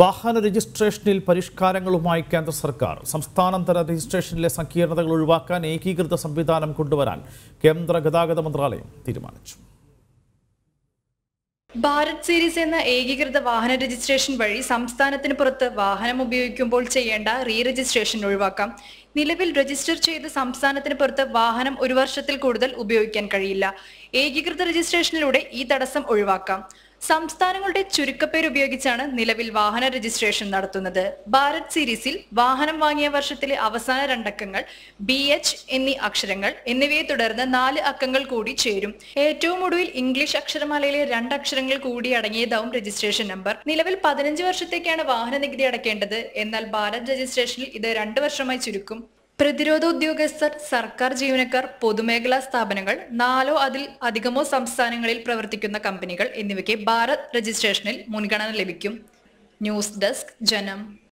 വാഹന രജിസ്ട്രേഷനിൽ പരിഷ്കാരങ്ങളുമായി കേന്ദ്ര സർക്കാർ. സംസ്ഥാനതല രജിസ്ട്രേഷനിലെ സങ്കീർണതകൾ ഒഴിവാക്കാൻ ഏകീകൃത സംവിധാനം കൊണ്ടുവരാൻ കേന്ദ്ര ഗതാഗത മന്ത്രാലയം തീരുമാനിച്ചു. ഭാരത് സീരീസ് എന്ന ഏകീകൃത വാഹന രജിസ്ട്രേഷൻ വഴി സംസ്ഥാനത്തിന് പുറത്ത് വാഹനം ഉപയോഗിക്കുമ്പോൾ ചെയ്യേണ്ട റീ രജിസ്ട്രേഷൻ ഒഴിവാക്കാം. നിലവിൽ രജിസ്റ്റർ ചെയ്ത് സംസ്ഥാനത്തിന് പുറത്ത് വാഹനം ഒരു വർഷത്തിൽ കൂടുതൽ ഉപയോഗിക്കാൻ കഴിയില്ല. ഏകീകൃത രജിസ്ട്രേഷനിലൂടെ ഈ തടസ്സം ഒഴിവാക്കാം. സംസ്ഥാനങ്ങളുടെ ചുരുക്കപ്പേര് ഉപയോഗിച്ചാണ് നിലവിൽ വാഹന രജിസ്ട്രേഷൻ നടത്തുന്നത്. ഭാരത് സീരീസിൽ വാഹനം വാങ്ങിയ വർഷത്തിലെ അവസാന 2 അക്കങ്ങൾ BH എന്നീ അക്ഷരങ്ങൾ എന്നിവയെ തുടർന്ന് 4 അക്കങ്ങൾ കൂടി ചേരും. ഏറ്റവും ഒടുവിൽ ഇംഗ്ലീഷ് അക്ഷരമാലയിലെ 2 അക്ഷരങ്ങൾ കൂടി അടങ്ങിയതാവും രജിസ്ട്രേഷൻ നമ്പർ. നിലവിൽ 15 വർഷത്തേക്കാണ് വാഹന നികുതി അടക്കേണ്ടത്. എന്നാൽ ഭാരത് രജിസ്ട്രേഷനിൽ ഇത് 2 വർഷമായി ചുരുക്കും. പ്രതിരോധ ഉദ്യോഗസ്ഥർ, സർക്കാർ ജീവനക്കാർ, പൊതുമേഖലാ സ്ഥാപനങ്ങൾ, 4 or അതിൽ അധികമോ സംസ്ഥാനങ്ങളിൽ പ്രവർത്തിക്കുന്ന കമ്പനികൾ എന്നിവയ്ക്ക് ഭാരത് രജിസ്ട്രേഷനിൽ മുൻഗണന ലഭിക്കും. ന്യൂസ് ഡെസ്ക്, ജനം.